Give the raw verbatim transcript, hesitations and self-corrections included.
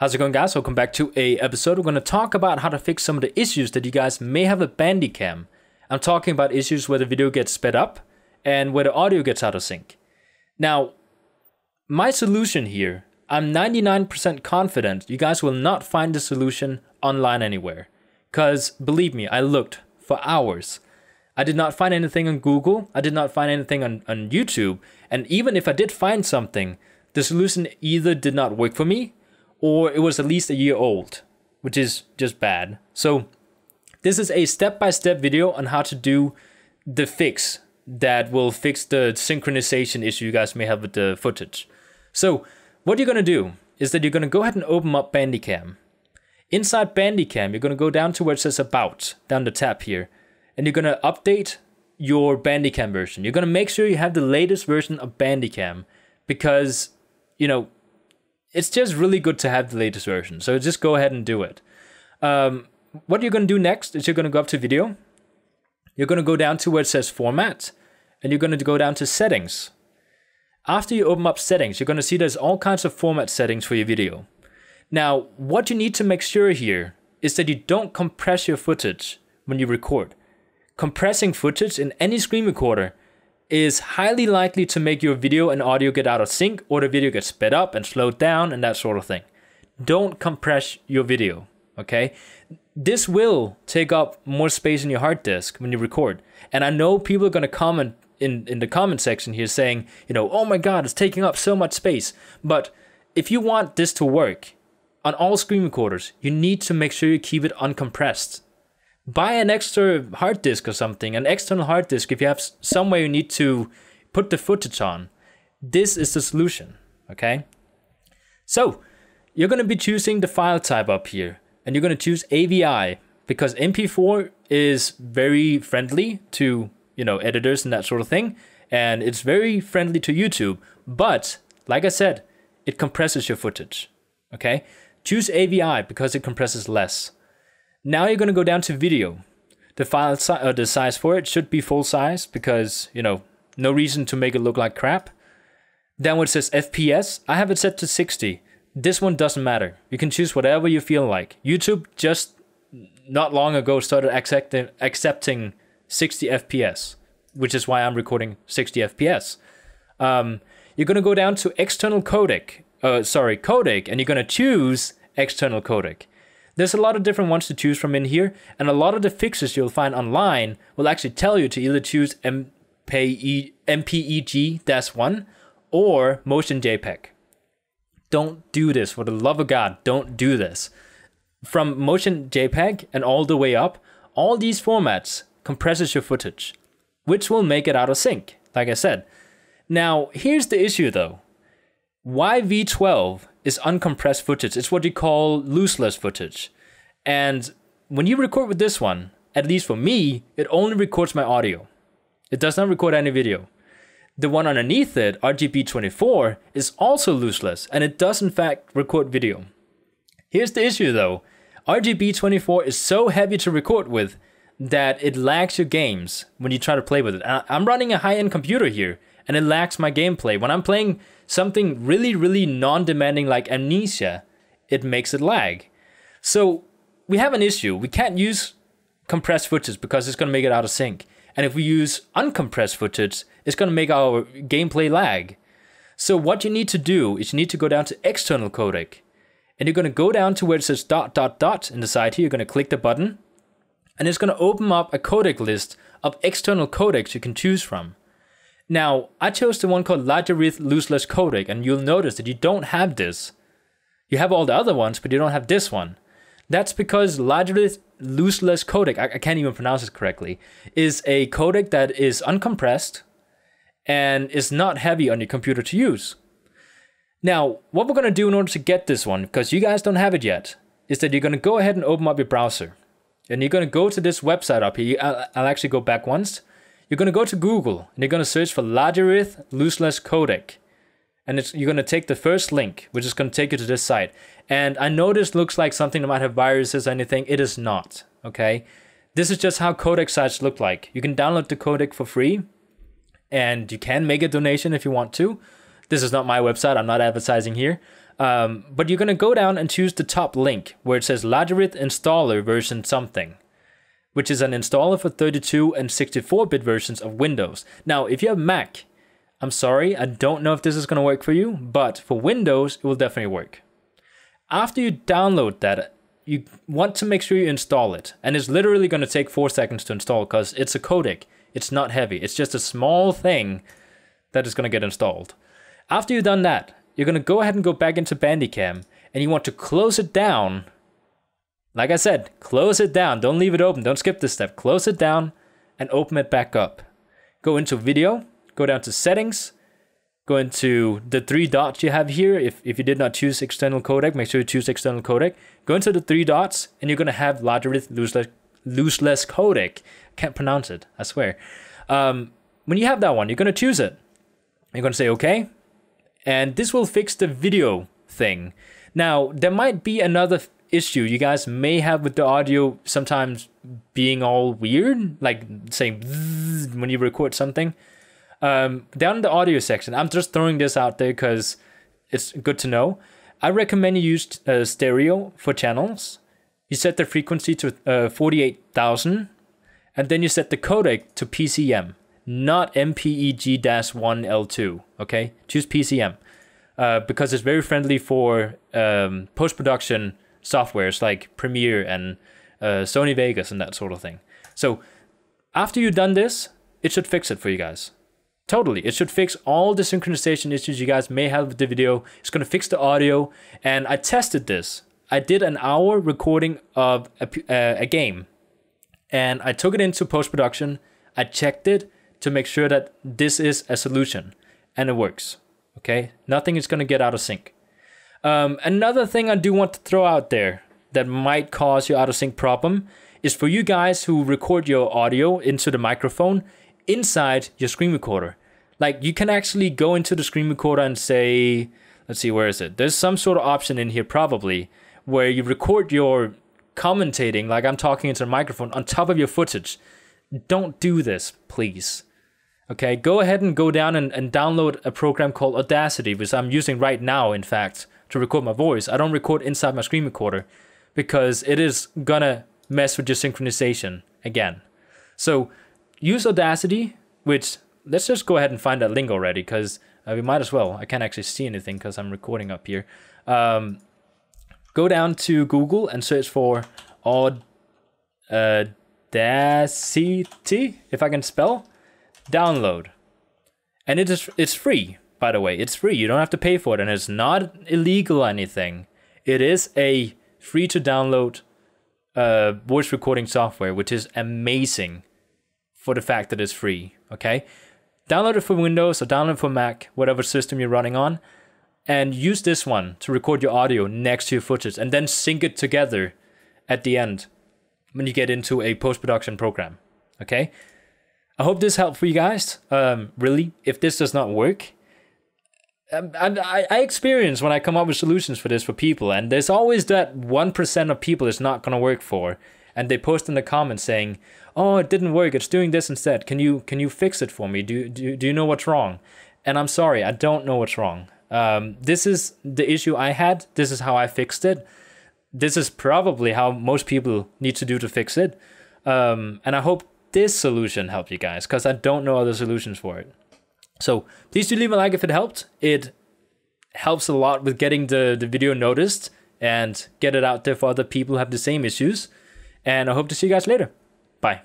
How's it going, guys? Welcome back to a episode. We're going to talk about how to fix some of the issues that you guys may have with Bandicam. I'm talking about issues where the video gets sped up and where the audio gets out of sync. Now, my solution here, I'm ninety-nine percent confident you guys will not find the solution online anywhere. Because believe me, I looked for hours. I did not find anything on Google. I did not find anything on, on YouTube. And even if I did find something, the solution either did not work for me or it was at least a year old, which is just bad. So this is a step-by-step video on how to do the fix that will fix the synchronization issue you guys may have with the footage. So what you're gonna do is that you're gonna go ahead and open up Bandicam. Inside Bandicam, you're gonna go down to where it says About, down the tab here, and you're gonna update your Bandicam version. You're gonna make sure you have the latest version of Bandicam because, you know, it's just really good to have the latest version. So just go ahead and do it. Um, what you're going to do next is you're going to go up to video. You're going to go down to where it says format. And you're going to go down to settings. After you open up settings, you're going to see there's all kinds of format settings for your video. Now, what you need to make sure here is that you don't compress your footage when you record. Compressing footage in any screen recorder is highly likely to make your video and audio get out of sync, or the video gets sped up and slowed down and that sort of thing. Don't compress your video, okay? This will take up more space in your hard disk when you record. And I know people are gonna comment in, in the comment section here saying, you know, oh my God, it's taking up so much space. But if you want this to work on all screen recorders, you need to make sure you keep it uncompressed. Buy an extra hard disk or something, an external hard disk if you have somewhere you need to put the footage on. This is the solution, okay? So, you're gonna be choosing the file type up here, and you're gonna choose A V I, because M P four is very friendly to, you know, editors and that sort of thing, and it's very friendly to YouTube, but, like I said, it compresses your footage, okay? Choose A V I because it compresses less. Now you're going to go down to video. The file si or the size for it should be full size because, you know, no reason to make it look like crap. Then what it says F P S, I have it set to sixty. This one doesn't matter. You can choose whatever you feel like. YouTube just not long ago started accepting accepting sixty F P S, which is why I'm recording sixty F P S. Um, you're going to go down to external codec, uh, sorry, codec, and you're going to choose external codec. There's a lot of different ones to choose from in here, and a lot of the fixes you'll find online will actually tell you to either choose M P E G one or Motion JPEG. Don't do this, for the love of God, don't do this. From Motion JPEG and all the way up, all these formats compresses your footage, which will make it out of sync, like I said. Now, here's the issue though. Why V twelve is uncompressed footage? It's what you call lossless footage. And when you record with this one, at least for me, it only records my audio. It does not record any video. The one underneath it, R G B twenty-four, is also lossless, and it does in fact record video. Here's the issue though. R G B twenty-four is so heavy to record with that it lags your games when you try to play with it. I'm running a high-end computer here, and it lacks my gameplay. When I'm playing something really, really non-demanding like Amnesia, it makes it lag. So we have an issue. We can't use compressed footage because it's gonna make it out of sync. And if we use uncompressed footage, it's gonna make our gameplay lag. So what you need to do is you need to go down to external codec. And you're gonna go down to where it says dot, dot, dot in the side here. You're gonna click the button. And it's gonna open up a codec list of external codecs you can choose from. Now, I chose the one called Lagarith Lossless Codec, and you'll notice that you don't have this. You have all the other ones, but you don't have this one. That's because Lagarith Lossless Codec, I, I can't even pronounce it correctly, is a codec that is uncompressed and is not heavy on your computer to use. Now, what we're gonna do in order to get this one, because you guys don't have it yet, is that you're gonna go ahead and open up your browser. And you're gonna go to this website up here. I'll, I'll actually go back once. You're going to go to Google and you're going to search for Lagarith Lossless Codec. And it's, you're going to take the first link, which is going to take you to this site. And I know this looks like something that might have viruses or anything. It is not, okay? This is just how codec sites look like. You can download the codec for free and you can make a donation if you want to. This is not my website. I'm not advertising here. Um, but you're gonna go down and choose the top link where it says Lagarith installer version something, which is an installer for thirty-two and sixty-four bit versions of Windows. Now, if you have Mac, I'm sorry, I don't know if this is gonna work for you, but for Windows, it will definitely work. After you download that, you want to make sure you install it. And it's literally gonna take four seconds to install because it's a codec. It's not heavy, it's just a small thing that is gonna get installed. After you've done that, you're gonna go ahead and go back into Bandicam and you want to close it down. Like I said, close it down, don't leave it open, don't skip this step. Close it down and open it back up. Go into video, go down to settings, go into the three dots you have here. If, if you did not choose external codec, make sure you choose external codec. Go into the three dots and you're gonna have Lagarith Lossless, Lossless Codec. Can't pronounce it, I swear. Um, when you have that one, you're gonna choose it. You're gonna say okay. And this will fix the video thing. Now, there might be another issue you guys may have with the audio sometimes being all weird, like saying when you record something. Um, down in the audio section, I'm just throwing this out there because it's good to know. I recommend you use uh, stereo for channels. You set the frequency to uh, forty-eight thousand, and then you set the codec to P C M. Not M P E G one L two, okay? Choose P C M uh, because it's very friendly for um, post-production softwares like Premiere and uh, Sony Vegas and that sort of thing. So after you've done this, it should fix it for you guys. Totally, it should fix all the synchronization issues you guys may have with the video. It's gonna fix the audio, and I tested this. I did an hour recording of a, uh, a game, and I took it into post-production, I checked it, to make sure that this is a solution and it works, okay? Nothing is gonna get out of sync. Um, another thing I do want to throw out there that might cause your out of sync problem is for you guys who record your audio into the microphone inside your screen recorder. Like you can actually go into the screen recorder and say, let's see, where is it? There's some sort of option in here probably where you record your commentating, like I'm talking into the microphone on top of your footage. Don't do this, please. Okay, go ahead and go down and, and download a program called Audacity, which I'm using right now, in fact, to record my voice. I don't record inside my screen recorder because it is gonna mess with your synchronization again. So use Audacity, which let's just go ahead and find that link already because uh, we might as well. I can't actually see anything because I'm recording up here. Um, go down to Google and search for Aud- uh, Audacity, if I can spell. Download, and it is it's free, by the way. It's free, you don't have to pay for it, and it's not illegal or anything. It is a free to download uh, voice recording software, which is amazing for the fact that it's free. Okay, download it for Windows or download it for Mac, whatever system you're running on, and use this one to record your audio next to your footage and then sync it together at the end when you get into a post-production program. Okay, I hope this helped for you guys. Um, really, if this does not work, I, I, I experience when I come up with solutions for this for people, and there's always that one percent of people it's not gonna work for, and they post in the comments saying, "Oh, it didn't work. It's doing this instead. Can you can you fix it for me? Do do do you know what's wrong?" And I'm sorry, I don't know what's wrong. Um, this is the issue I had. This is how I fixed it. This is probably how most people need to do to fix it. Um, and I hope this solution helped you guys, because I don't know other solutions for it. So please do leave a like if it helped. It helps a lot with getting the, the video noticed and get it out there for other people who have the same issues. And I hope to see you guys later. Bye.